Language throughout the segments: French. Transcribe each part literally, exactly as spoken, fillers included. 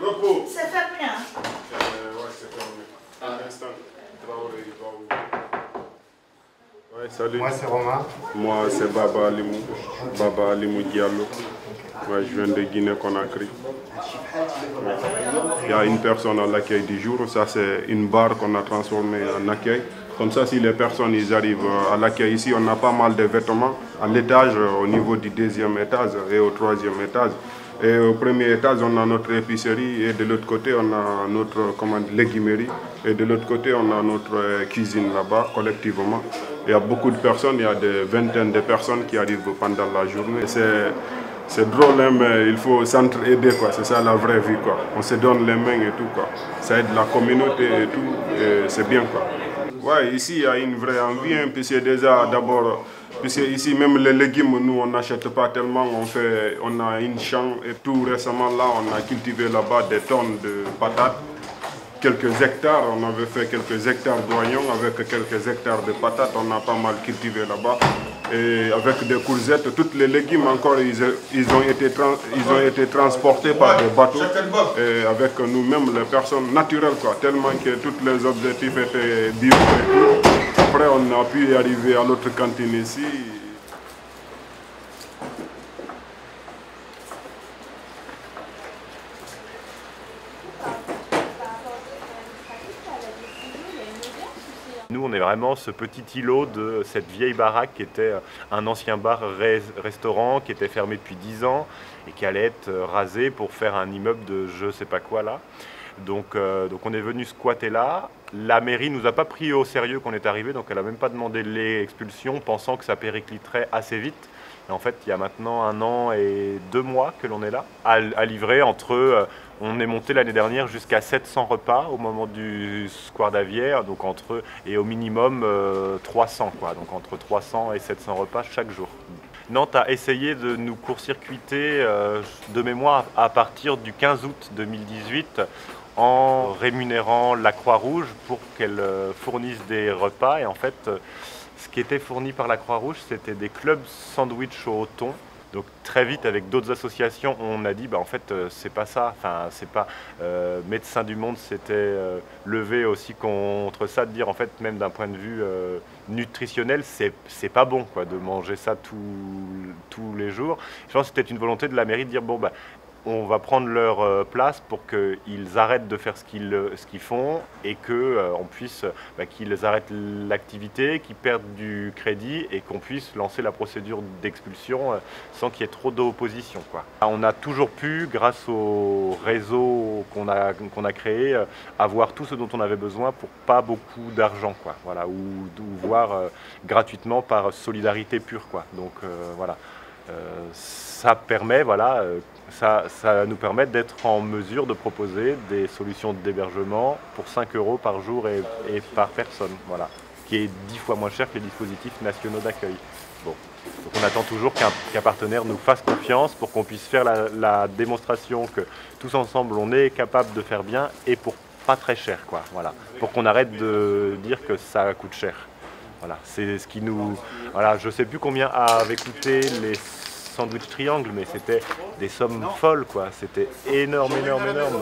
Repos. C'est fermé, hein? Euh, ouais, c'est fermé. À l'instant, Traoré, il va où? Ouais, salut. Moi, c'est Romain. Moi, c'est Baba Alimou. Baba Alimou Diallo. Ouais, je viens de Guinée-Conakry. Ouais. Il y a une personne à l'accueil du jour. Ça, c'est une barre qu'on a transformée en accueil. Comme ça, si les personnes ils arrivent à l'accueil ici, on a pas mal de vêtements à l'étage, au niveau du deuxième étage et au troisième étage. Et au premier étage, on a notre épicerie et de l'autre côté, on a notre comment, légumerie. Et de l'autre côté, on a notre cuisine là-bas, collectivement. Il y a beaucoup de personnes, il y a des vingtaines de personnes qui arrivent pendant la journée. C'est drôle, hein, mais il faut s'entraider, c'est ça la vraie vie. Quoi. On se donne les mains et tout. Quoi. Ça aide la communauté et tout, c'est bien. Quoi. Ouais, ici, il y a une vraie envie, hein, puis c'est déjà d'abord... Puisque ici, même les légumes, nous, on n'achète pas tellement. On, fait, on a une chambre et tout récemment, là, on a cultivé là-bas des tonnes de patates. Quelques hectares, on avait fait quelques hectares d'oignons avec quelques hectares de patates. On a pas mal cultivé là-bas. Et avec des courgettes, tous les légumes encore, ils, ils, ont, été trans, ils ont été transportés par des bateaux. Et avec nous-mêmes, les personnes naturelles, quoi. Tellement que tous les objectifs étaient bio et tout. Après, on a pu arriver à l'autre cantine ici. Nous, on est vraiment ce petit îlot de cette vieille baraque qui était un ancien bar-restaurant qui était fermé depuis dix ans et qui allait être rasé pour faire un immeuble de je sais pas quoi là. Donc, euh, donc on est venu squatter là. La mairie nous a pas pris au sérieux qu'on est arrivé, donc elle n'a même pas demandé l'expulsion, pensant que ça péricliterait assez vite. Et en fait, il y a maintenant un an et deux mois que l'on est là, à, à livrer entre... Euh, on est monté l'année dernière jusqu'à sept cents repas au moment du square d'Avière, donc entre et au minimum euh, trois cents, quoi, donc entre trois cents et sept cents repas chaque jour. Nantes a essayé de nous court-circuiter euh, de mémoire à partir du quinze août deux mille dix-huit, en rémunérant la Croix-Rouge pour qu'elle fournisse des repas. Et en fait, ce qui était fourni par la Croix-Rouge, c'était des clubs sandwich au thon. Donc très vite, avec d'autres associations, on a dit, bah, en fait, c'est pas ça. Enfin, c'est pas... Euh, Médecins du Monde s'était euh, levé aussi contre ça, de dire, en fait, même d'un point de vue euh, nutritionnel, c'est pas bon, quoi, de manger ça tout, tous les jours. Je pense que c'était une volonté de la mairie de dire, bon, bah, on va prendre leur place pour qu'ils arrêtent de faire ce qu'ils ce qu'ils font et qu'on euh, puisse bah, qu'ils arrêtent l'activité, qu'ils perdent du crédit et qu'on puisse lancer la procédure d'expulsion euh, sans qu'il y ait trop d'opposition, quoi. On a toujours pu, grâce au réseau qu'on a, qu'on a créé, euh, avoir tout ce dont on avait besoin pour pas beaucoup d'argent, quoi, voilà, ou, ou voire euh, gratuitement par solidarité pure, quoi. Donc euh, voilà. Euh, ça permet, voilà, euh, ça, ça nous permet d'être en mesure de proposer des solutions d'hébergement pour cinq euros par jour et, et par personne, voilà, qui est dix fois moins cher que les dispositifs nationaux d'accueil. Bon. Donc on attend toujours qu'un qu'un partenaire nous fasse confiance pour qu'on puisse faire la, la démonstration que tous ensemble on est capable de faire bien et pour pas très cher, quoi, voilà, pour qu'on arrête de dire que ça coûte cher. Voilà, c'est ce qui nous... Voilà, je ne sais plus combien avaient coûté les sandwichs triangles, mais c'était des sommes folles, quoi. C'était énorme, énorme, énorme.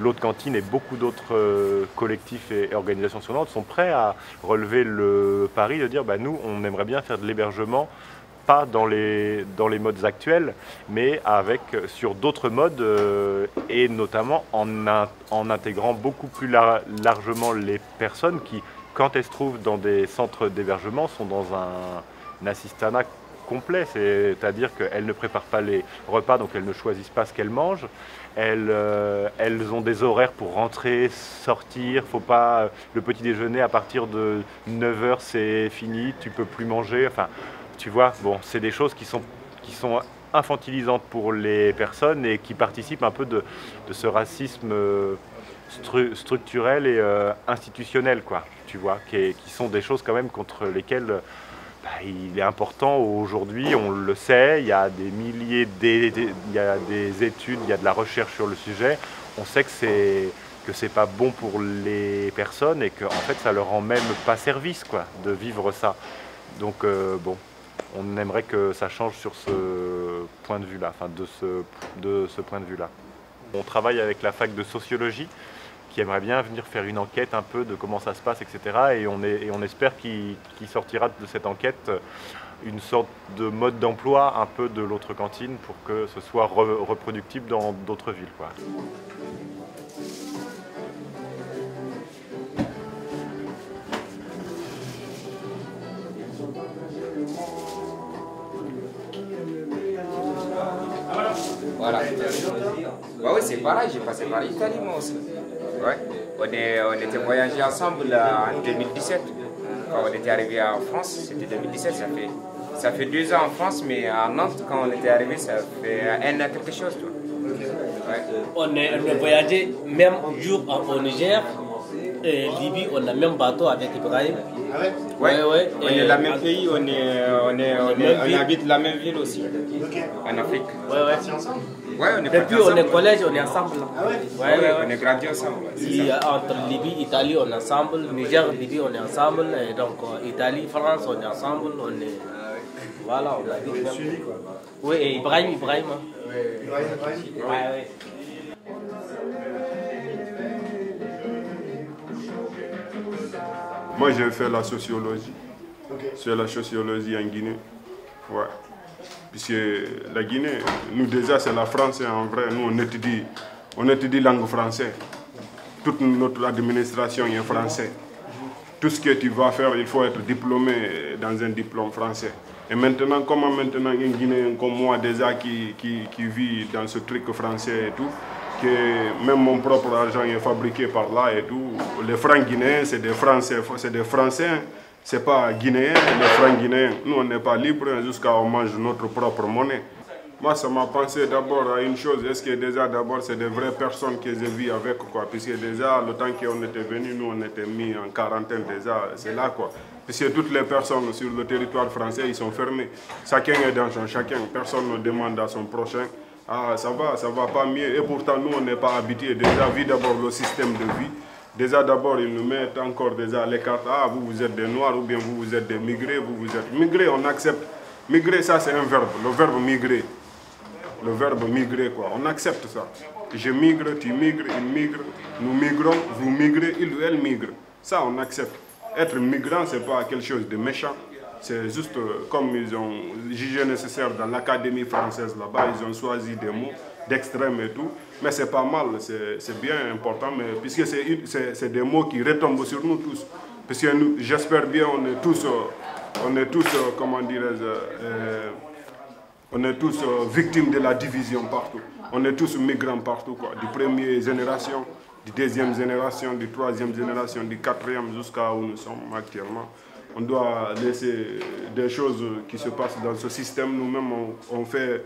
L'autre cantine et beaucoup d'autres collectifs et organisations sur Nantes sont prêts à relever le pari de dire, bah, nous, on aimerait bien faire de l'hébergement, pas dans les, dans les modes actuels, mais avec, sur d'autres modes, euh, et notamment en, in, en intégrant beaucoup plus lar- largement les personnes qui... quand elles se trouvent dans des centres d'hébergement, sont dans un, un assistanat complet, c'est-à-dire qu'elles ne préparent pas les repas, donc elles ne choisissent pas ce qu'elles mangent, elles, euh, elles ont des horaires pour rentrer, sortir, faut pas, le petit déjeuner à partir de neuf heures c'est fini, tu peux plus manger, enfin tu vois, bon, c'est des choses qui sont, qui sont infantilisantes pour les personnes et qui participent un peu de, de ce racisme euh, Stru structurelles et euh, institutionnelles, quoi, tu vois, qui, qui sont des choses quand même contre lesquelles bah, il est important aujourd'hui, on le sait, il y a des milliers, des, des, il y a des études, il y a de la recherche sur le sujet, on sait que c'est que c'est pas bon pour les personnes et que en fait ça leur rend même pas service quoi de vivre ça. Donc euh, bon, on aimerait que ça change sur ce point de vue-là, enfin de ce, de ce point de vue-là. On travaille avec la fac de sociologie qui aimerait bien venir faire une enquête un peu de comment ça se passe, et cetera. Et on, est, et on espère qu'il qu'il sortira de cette enquête une sorte de mode d'emploi un peu de l'autre cantine pour que ce soit re, reproductible dans d'autres villes, quoi. Voilà. Bah oui, c'est pareil, j'ai passé par l'Italie moi aussi. Ouais. On, est, on était voyagés ensemble en deux mille dix-sept. Quand on était arrivé en France, c'était deux mille dix-sept, ça fait, ça fait deux ans en France, mais à Nantes, quand on était arrivé, ça fait un an quelque chose. Toi. Ouais. On, est, on a voyagé même jour au Niger, et Libye, on a même bateau avec Ibrahim. Oui, ouais, ouais. On est dans le même pays, on, est, on, est, on, est, on, est, on habite la même ville aussi, en Afrique. Ouais, ouais. Ouais, on est et puis ensemble, on est collège, on est ensemble. Ah ouais, ouais, ouais, on est grandi ensemble. Et entre Libye, Italie, on est ensemble. Niger, Libye, on est ensemble. Et donc Italie, France, on est ensemble. On est... Voilà, on habite même. Oui, et Ibrahim, Ibrahim. Hein. Ibrahim, Ibrahim. Ouais, ouais. Moi, j'ai fait la sociologie. Okay. C'est la sociologie en Guinée. Ouais. Puisque la Guinée, nous déjà, c'est la France en vrai. Nous, on étudie, on étudie langue française. Toute notre administration est française. Tout ce que tu vas faire, il faut être diplômé dans un diplôme français. Et maintenant, comment maintenant un Guinéen comme moi, déjà, qui, qui, qui vit dans ce truc français et tout, que même mon propre argent est fabriqué par là et tout. Les francs guinéens, c'est des Français, c'est des Français, c'est pas guinéen, les francs guinéens. Nous, on n'est pas libre jusqu'à on mange notre propre monnaie. Moi, ça m'a pensé d'abord à une chose, est-ce que déjà d'abord c'est des vraies personnes que je vis avec, quoi. Puisque déjà, le temps qu'on était venus, nous, on était mis en quarantaine déjà, c'est là, quoi. Puisque toutes les personnes sur le territoire français, ils sont fermés. Chacun est dans son chacun, personne ne demande à son prochain. Ah, ça va, ça va pas mieux. Et pourtant, nous, on n'est pas habitués. Déjà, vu d'abord le système de vie. Déjà, d'abord, ils nous mettent encore déjà les cartes. Ah, vous, vous êtes des Noirs ou bien vous, vous êtes des migrés. Vous, vous êtes migrés, on accepte. Migrer, ça, c'est un verbe. Le verbe migrer. Le verbe migrer, quoi. On accepte ça. Je migre, tu migres, il migre. Nous migrons, vous migrez, il ou elle migre. Ça, on accepte. Être migrant, c'est pas quelque chose de méchant. C'est juste comme ils ont jugé nécessaire dans l'académie française là-bas, ils ont choisi des mots d'extrême et tout. Mais c'est pas mal, c'est bien important, mais, puisque c'est des mots qui retombent sur nous tous. Puisque j'espère bien, on est tous, on est tous comment dirais-je, euh, on est tous victimes de la division partout. On est tous migrants partout, quoi, du premier génération, du deuxième génération, du troisième génération, du quatrième jusqu'à où nous sommes actuellement. On doit laisser des choses qui se passent dans ce système. Nous-mêmes, on, on, fait,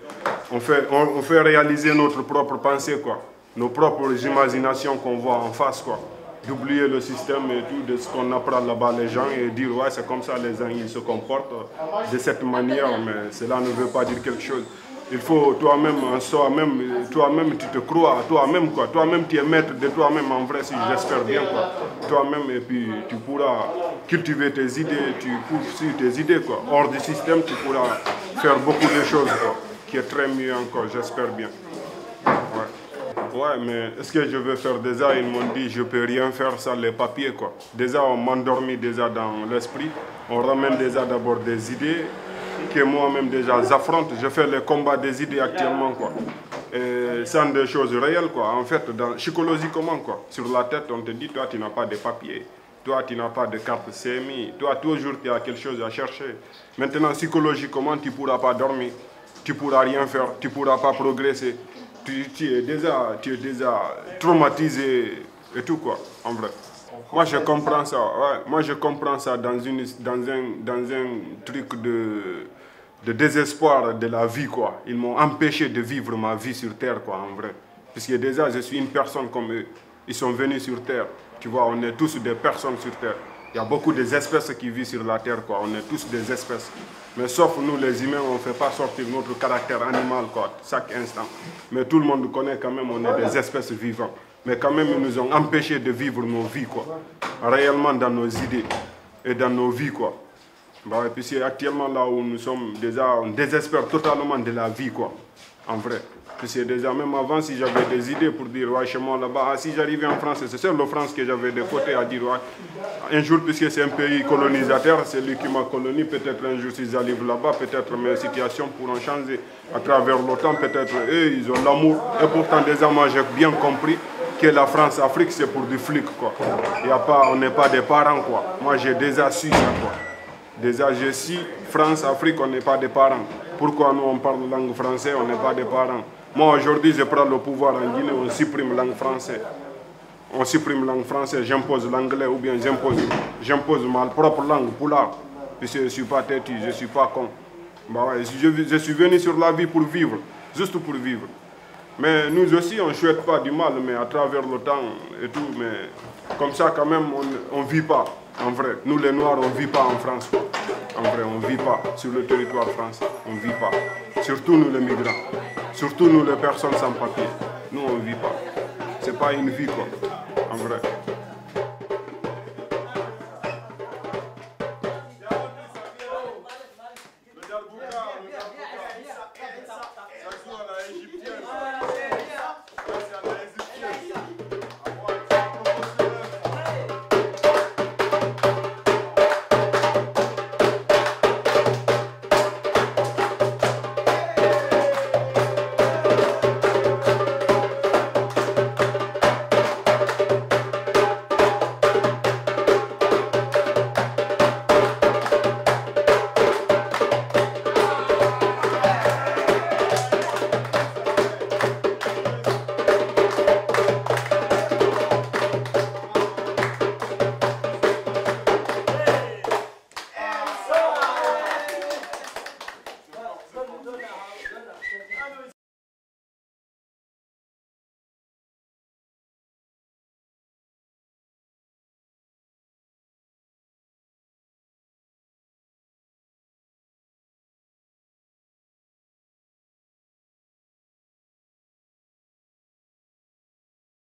on, fait, on, on fait réaliser notre propre pensée, quoi. Nos propres imaginations qu'on voit en face, quoi. D'oublier le système et tout, de ce qu'on apprend là-bas les gens et dire, ouais, c'est comme ça, les gens, ils se comportent de cette manière, mais cela ne veut pas dire quelque chose. Il faut toi-même, en soi-même, toi-même tu te crois à toi-même, quoi. Toi-même tu es maître de toi-même en vrai, si j'espère bien, quoi. Toi-même et puis tu pourras cultiver tes idées, tu poursuis tes idées, quoi. Hors du système, tu pourras faire beaucoup de choses, quoi, qui est très mieux encore, j'espère bien. Ouais, ouais, mais est-ce que je veux faire déjà, ils m'ont dit je peux rien faire sans les papiers, quoi. Déjà on m'endormit déjà dans l'esprit, on ramène déjà d'abord des idées, que moi-même déjà j'affronte, je fais le combat des idées actuellement, quoi. Et sans des choses réelles, quoi. En fait, dans, psychologiquement, quoi. Sur la tête, on te dit, toi, tu n'as pas de papier, toi, tu n'as pas de carte C M I, toi, toujours, tu as quelque chose à chercher. Maintenant, psychologiquement, tu ne pourras pas dormir, tu ne pourras rien faire, tu ne pourras pas progresser. Tu, tu, es déjà, tu es déjà traumatisé et tout, quoi, en vrai. Moi je comprends ça, ouais. Moi je comprends ça dans, une, dans, un, dans un truc de, de désespoir de la vie, quoi. Ils m'ont empêché de vivre ma vie sur Terre, quoi, en vrai. Puisque déjà je suis une personne comme eux, ils sont venus sur Terre, tu vois, on est tous des personnes sur Terre. Il y a beaucoup d'espèces qui vivent sur la Terre, quoi, on est tous des espèces. Mais sauf nous les humains, on ne fait pas sortir notre caractère animal, quoi, chaque instant. Mais tout le monde connaît quand même, on est des espèces vivantes. mais quand même ils nous ont empêchés de vivre nos vies, quoi. Réellement dans nos idées et dans nos vies, quoi. Bah, et puis c'est actuellement là où nous sommes déjà, on désespère totalement de la vie, quoi, en vrai. Puis c'est déjà, même avant, si j'avais des idées pour dire, ouais, chez moi là-bas, ah, si j'arrivais en France, c'est seul le France que j'avais de côté à dire, ouais, un jour, puisque c'est un pays colonisateur, c'est lui qui m'a colonisé, peut-être un jour, si j'arrive là-bas, peut-être mes situations pourront changer à travers le temps, peut-être eux, ils ont l'amour. Et pourtant, déjà, moi, j'ai bien compris que la France-Afrique, c'est pour du flic, quoi. Il y a pas, on n'est pas des parents, quoi. Moi, j'ai déjà su ça, quoi. Déjà, je suis France-Afrique, on n'est pas des parents. Pourquoi nous, on parle langue française, on n'est pas des parents? Moi, aujourd'hui, je prends le pouvoir en Guinée, on supprime langue française. On supprime langue française, j'impose l'anglais ou bien j'impose j'impose ma propre langue, poula. Parce que je ne suis pas têtu, je ne suis pas con. Bah ouais, je, je suis venu sur la vie pour vivre, juste pour vivre. Mais nous aussi, on ne souhaite pas du mal, mais à travers le temps et tout, mais comme ça, quand même, on ne vit pas. En vrai, nous les Noirs, on ne vit pas en France. En vrai, on ne vit pas sur le territoire français. On ne vit pas. Surtout nous les migrants. Surtout nous les personnes sans papier. Nous, on ne vit pas. Ce n'est pas une vie, quoi. En vrai.